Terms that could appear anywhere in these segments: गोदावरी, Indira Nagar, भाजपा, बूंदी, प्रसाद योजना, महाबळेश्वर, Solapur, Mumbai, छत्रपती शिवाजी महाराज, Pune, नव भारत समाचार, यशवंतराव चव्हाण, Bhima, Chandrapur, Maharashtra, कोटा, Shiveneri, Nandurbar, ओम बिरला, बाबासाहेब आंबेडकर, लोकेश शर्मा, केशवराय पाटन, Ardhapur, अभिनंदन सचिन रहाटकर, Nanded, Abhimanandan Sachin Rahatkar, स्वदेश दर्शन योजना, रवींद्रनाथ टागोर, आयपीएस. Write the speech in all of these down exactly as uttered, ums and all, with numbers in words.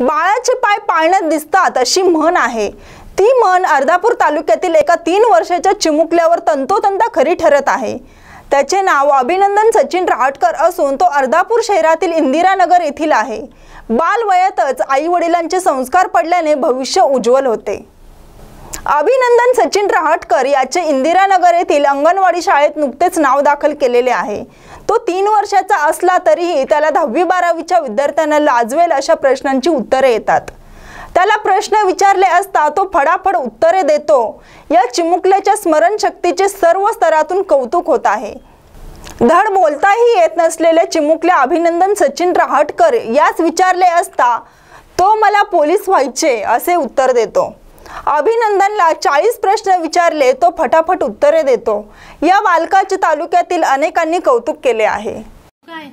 बाळाचे पाय पाळण्यात दिसतात अशी म्हण आहे। ती म्हण अर्धापूर तालुक्यातील एका तीन वर्षाच्या चिमुकल्यावर तंतोतंत खरी ठरत आहे। त्याचे नाव अभिनंदन सचिन रहाटकर असून तो अर्धापूर शहरातील इंदिरा नगर येथील आहे। बालवयातच आई वडिलांचे संस्कार पडल्याने भविष्य उज्ज्वल होते। अभिनंदन सचिन रहाटकर याचे इंदिरा नगर येथील अंगणवाडी शाळेत नुकतेच नाव दाखल केलेले आहे। तो तीन वर्षाचा असला तरीही त्याला दहावी बारावीच्या विद्यार्थ्यांना लाजवेल अशा प्रश्नांची उत्तरे येतात। त्याला प्रश्न विचारले असता तो फटाफट उत्तरे देतो। या चिमुकल्याच्या स्मरणशक्तीचे सर्व स्तरातून कौतुक होत आहे। धड बोलताही येत नसलेल्या चिमुकल्या अभिनंदन सचिन रहाटकर यास विचारले असता तो मला पोलीस व्हायचे असे उत्तर देतो। अभिनंदनला चाळीस प्रश्न विचारले तो फटाफट उत्तरे देतो। या बालकाचे तालुक्यातील अनेकांनी कौतुक केले आहे। काय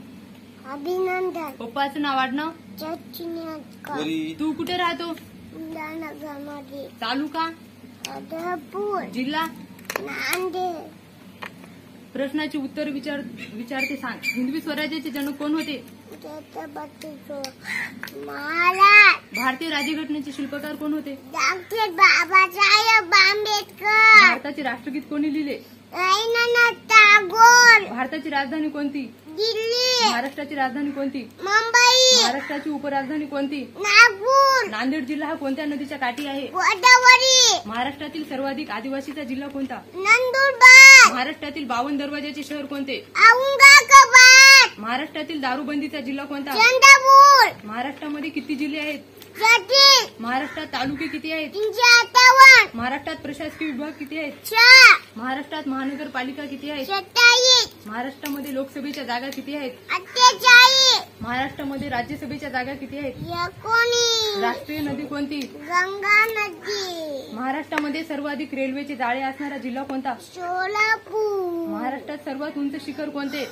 अभिनंदन पप्पाचं नाव आडनाव चचिनकर। तू कुठे राहतो? नगरमध्ये। तालुका ardhapur, जिल्हा नांदेड। प्रश्नाची उत्तर विचार विचारते सांग। हिंदवी स्वराज्याचे जनक कोण होते? महाराज। भारतीय राज्यघटनेचे शिल्पकार कोण होते? डॉक्टर बाबासाहेब आंबेडकर। भारताचे राष्ट्रगीत कोणी लिहिले? रवींद्रनाथ टागोर। भारताची राजधानी कोणती? दिल्ली। महाराष्ट्राची राजधानी कोणती? मुंबई। महाराष्ट्राची उपराजधानी कोणती? नागपूर। नांदेड जिल्हा हा कोणत्या नदीच्या काठी आहे? गोदावरी। महाराष्ट्रातील सर्वाधिक आदिवासीचा जिल्हा कोणता? नंदुरबार। महाराष्ट्रातील बावन दरवाजाचे शहर कोणते? औरंगाबाद। महाराष्ट्रातील दारूबंदीचा जिल्हा कोणता? चंद्रपूर। महाराष्ट्रामध्ये किती जिल्हे आहेत? सात। महाराष्ट्रात तालुके किती आहेत? तीनशे अठ्ठावन्न। महाराष्ट्रात प्रशासकीय विभाग किती आहेत? चार। महाराष्ट्रात महानगरपालिका किती आहेत? सत्तावीस। महाराष्ट्रामध्ये लोकसभेच्या जागा किती आहेत? अठ्ठेचाळीस। महाराष्ट्रामध्ये राज्यसभेच्या जागा किती आहेत? एकोणीस। राष्ट्रीय नदी कोणती? गंगा नदी। महाराष्ट्रामध्ये सर्वाधिक रेल्वेचे जाळे असणारा जिल्हा कोणता? सोलापूर। महाराष्ट्रात सर्वात उंच शिखर कोणते?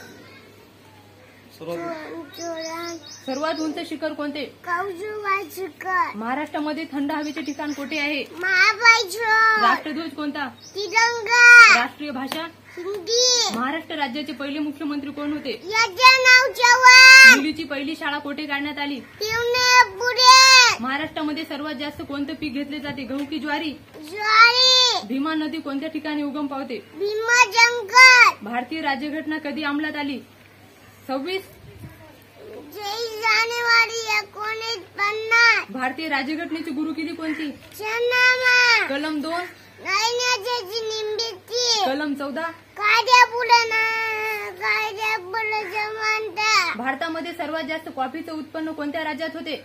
सर्वात उंच शिखर कोणते? कौजुबा शिखर। महाराष्ट्रामध्ये थंड हवेचे ठिकाण कोठे आहे? महाबळेश्वर। राष्ट्रध्वज कोणता? तिरंगा। राष्ट्रीय भाषा हिंदी। महाराष्ट्र राज्याचे पहिले मुख्यमंत्री कोण होते? यशवंतराव चव्हाण। मुलीची पहिली शाळा कोठे काढण्यात आली? पुणे। महाराष्ट्रामध्ये सर्वात जास्त कोणते पीक घेतले जाते? गहू की ज्वारी? ज्वारी। भीमा नदी कोणत्या ठिकाणी उगम पावते? भीमा जंगल। भारतीय राज्यघटना कधी अंमलात आली? सव्वीस जानेवारी एकोणीस पन्नास। भारतीय राज्यघटनेची गुरुकिल्ली कोणती? कलम दोन। कलम चौदा। भारतामध्ये सर्वात जास्त कॉफीचं उत्पन्न कोणत्या राज्यात होते?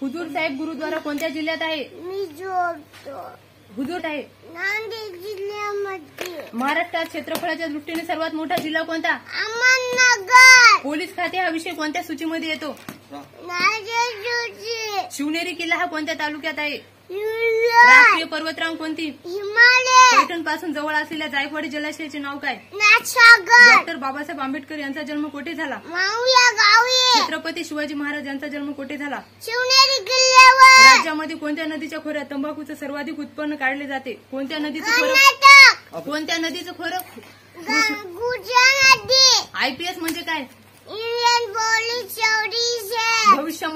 हुजूर साहेब गुरुद्वारा कोणत्या जिल्ह्यात आहे? हुजूर आहे। नांदेड जिल्ह्यामध्ये। महाराष्ट्रात क्षेत्रफळाच्या दृष्टीने सर्वात मोठा जिल्हा कोणता? अहमदनगर। पोलीस खाते हा विषय कोणत्या सूचीमध्ये येतो? नांदेड सूची। शिवनेरी किल्ला हा कोणत्या तालुक्यात आहे? राष्ट्रीय पर्वतरांग कोणती? हिमालय। पैठण पासून जवळ असलेल्या जायकवाडी जलाशयाचे नाव काय? डॉक्टर बाबासाहेब आंबेडकर यांचा जन्म कोठे झाला? मावळ्या गावी। छत्रपती शिवाजी महाराज यांचा जन्म कोठे झाला? शिवनेरी किल्ल्यावर। राज्यामध्ये कोणत्या नदीच्या खोऱ्यात तंबाखूचं सर्वाधिक उत्पन्न काढले जाते? कोणत्या नदीचं खोरं? कोणत्या नदीचं खोरं? आयपीएस म्हणजे काय? Indian police service. भविष्य